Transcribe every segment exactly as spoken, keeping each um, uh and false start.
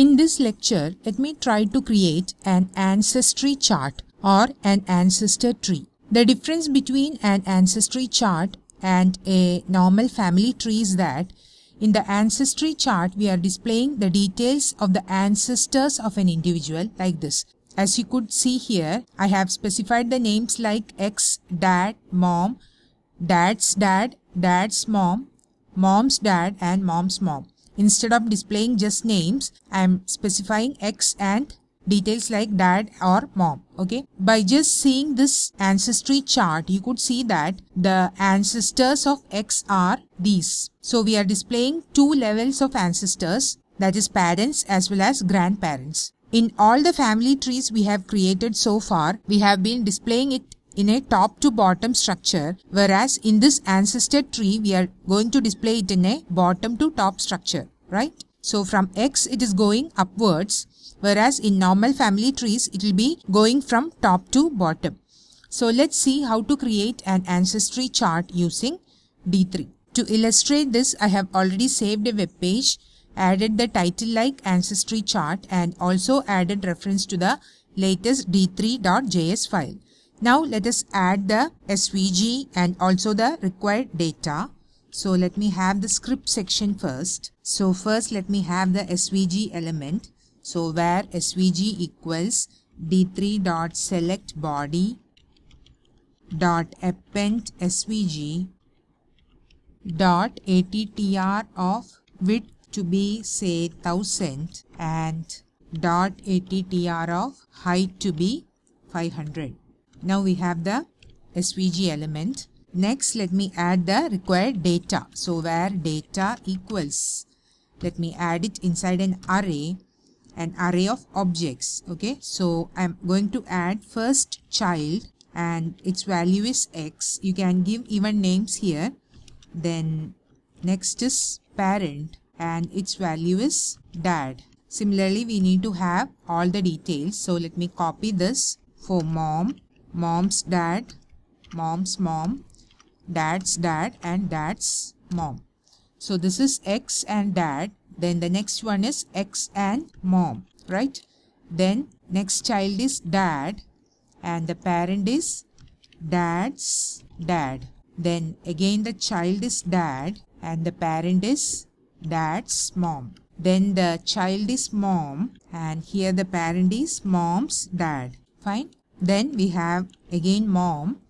In this lecture, let me try to create an ancestry chart or an ancestor tree. The difference between an ancestry chart and a normal family tree is that in the ancestry chart, we are displaying the details of the ancestors of an individual like this. As you could see here, I have specified the names like ex, dad, mom, dad's dad, dad's mom, mom's dad and mom's mom. Instead of displaying just names, I am specifying ex and details like dad or mom. Okay, by just seeing this ancestry chart, you could see that the ancestors of X are these. So we are displaying two levels of ancestors, that is parents as well as grandparents. In all the family trees we have created so far, we have been displaying it in a top to bottom structure, whereas in this ancestor tree we are going to display it in a bottom to top structure, right? So from X it is going upwards, whereas in normal family trees it will be going from top to bottom. So let's see how to create an ancestry chart using D three. To illustrate this, I have already saved a web page, added the title like ancestry chart and also added reference to the latest D three dot J S file. Now let us add the S V G and also the required data. So let me have the script section first. So first let me have the S V G element. So where S V G equals D three dot select body dot append S V G dot attr of width to be say one thousand and dot attr of height to be five hundred. Now we have the S V G element. Next let me add the required data. So where data equals, let me add it inside an array. An array of objects. Okay, so I'm going to add first child and its value is X. You can give even names here. Then next is parent and its value is dad. Similarly, we need to have all the details. So let me copy this for mom, mom's dad, mom's mom, dad's dad and dad's mom. So this is X and dad. Then the next one is X and mom, right? Then next child is dad and the parent is dad's dad. Then again the child is dad and the parent is dad's mom. Then the child is mom and here the parent is mom's dad. Fine. Then we have again mom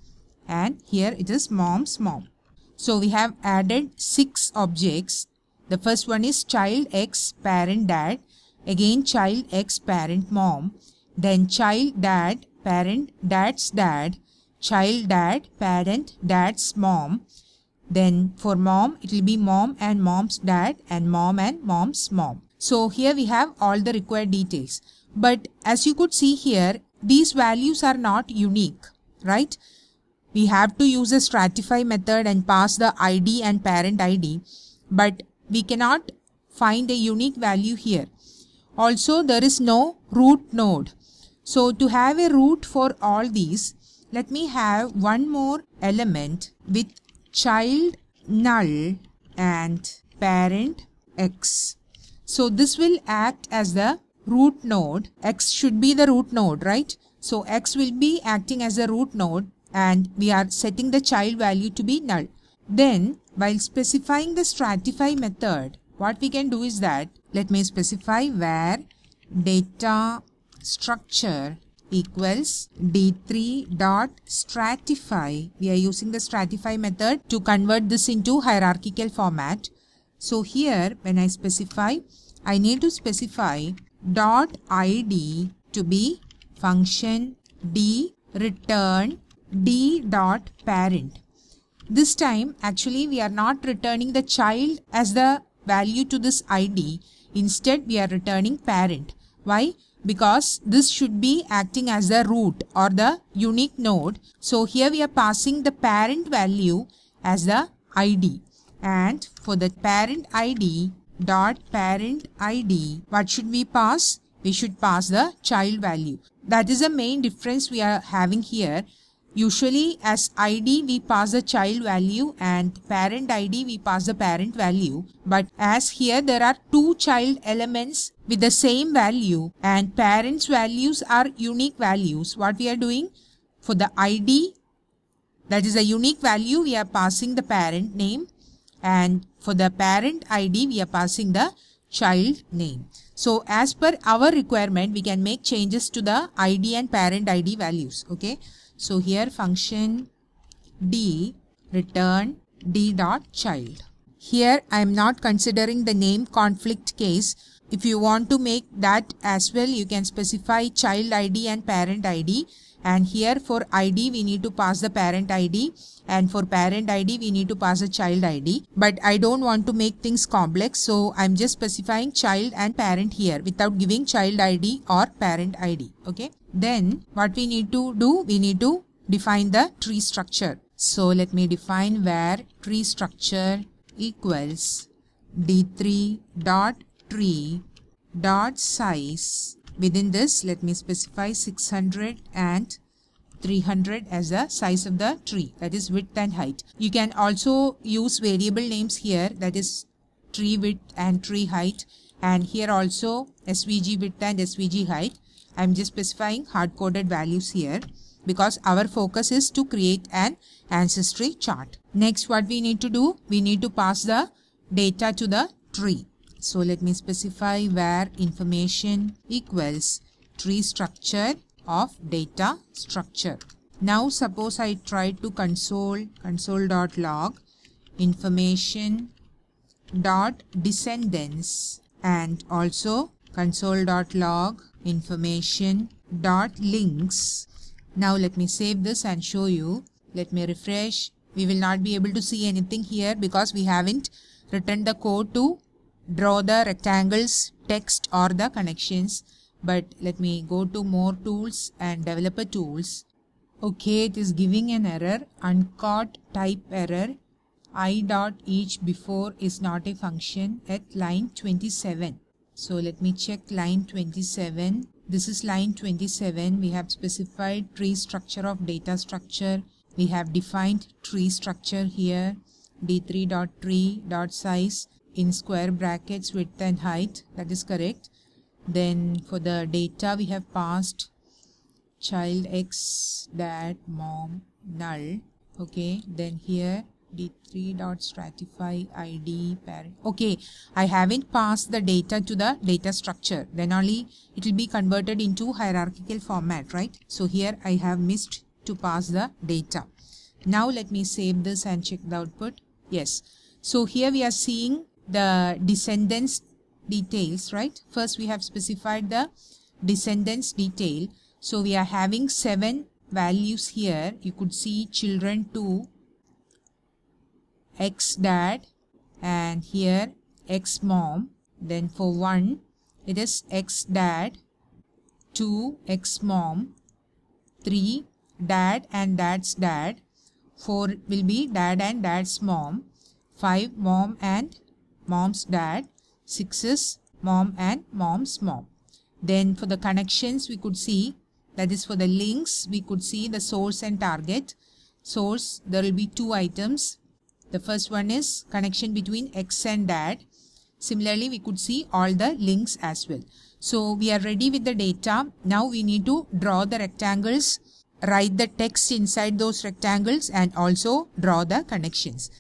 and here it is mom's mom. So we have added six objects. The first one is child X, parent dad, again child X, parent mom, then child dad, parent dad's dad, child dad, parent dad's mom. Then for mom, it will be mom and mom's dad and mom and mom's mom. So here we have all the required details. But as you could see here, these values are not unique, right? We have to use a stratify method and pass the I D and parent I D. But we cannot find a unique value here. Also, there is no root node. So to have a root for all these, let me have one more element with child null and parent X. So this will act as the root node. X should be the root node, right? So X will be acting as a root node and we are setting the child value to be null. Then while specifying the stratify method, what we can do is that let me specify where data structure equals D three dot stratify. We are using the stratify method to convert this into hierarchical format. So here when I specify, I need to specify dot I D to be function D return D dot parent. This time actually we are not returning the child as the value to this I D. Instead we are returning parent. Why? Because this should be acting as the root or the unique node. So here we are passing the parent value as the I D. And for the parent I D dot parent I D, what should we pass? We should pass the child value. That is the main difference we are having here. Usually as I D we pass the child value and parent I D we pass the parent value, but as here there are two child elements with the same value and parents' values are unique values, what we are doing for the I D, that is a unique value, we are passing the parent name, and for the parent I D we are passing the child name. So as per our requirement we can make changes to the I D and parent I D values. Okay, so here function D return D dot child. Here I am not considering the name conflict case. If you want to make that as well, you can specify child I D and parent I D, and here for I D we need to pass the parent I D and for parent I D we need to pass the child I D, but I don't want to make things complex, so I'm just specifying child and parent here without giving child I D or parent I D. Okay, then what we need to do, we need to define the tree structure. So let me define where tree structure equals D three dot tree dot size. Within this, let me specify six hundred and three hundred as the size of the tree, that is width and height. You can also use variable names here, that is tree width and tree height, and here also S V G width and S V G height. I am just specifying hard-coded values here because our focus is to create an ancestry chart. Next, what we need to do, we need to pass the data to the tree. So let me specify where information equals tree structure of data structure. Now suppose I try to console, console.log information dot descendants and also console.log information dot links. Now let me save this and show you. Let me refresh. We will not be able to see anything here because we haven't written the code to draw the rectangles, text or the connections, but let me go to more tools and developer tools. Okay, it is giving an error, uncaught type error, I dot each before is not a function at line twenty-seven. So let me check line twenty-seven. This is line twenty-seven. We have specified tree structure of data structure. We have defined tree structure here, D three dot tree dot size in square brackets width and height, that is correct. Then for the data we have passed child x dad mom null. Okay, then here D three dot stratify I D parent. Okay, I haven't passed the data to the data structure, then only it will be converted into hierarchical format, right? So here I have missed to pass the data. Now let me save this and check the output. Yes, so here we are seeing the descendants details, right? First we have specified the descendants detail, so we are having seven values here. You could see children two, x dad, and here x mom. Then for one it is x dad, two x mom, three dad and dad's dad, four will be dad and dad's mom, five mom and mom's dad, six is mom and mom's mom. Then for the connections we could see, that is for the links we could see the source and target. Source, there will be two items. The first one is connection between X and dad. Similarly we could see all the links as well. So we are ready with the data. Now we need to draw the rectangles, write the text inside those rectangles and also draw the connections.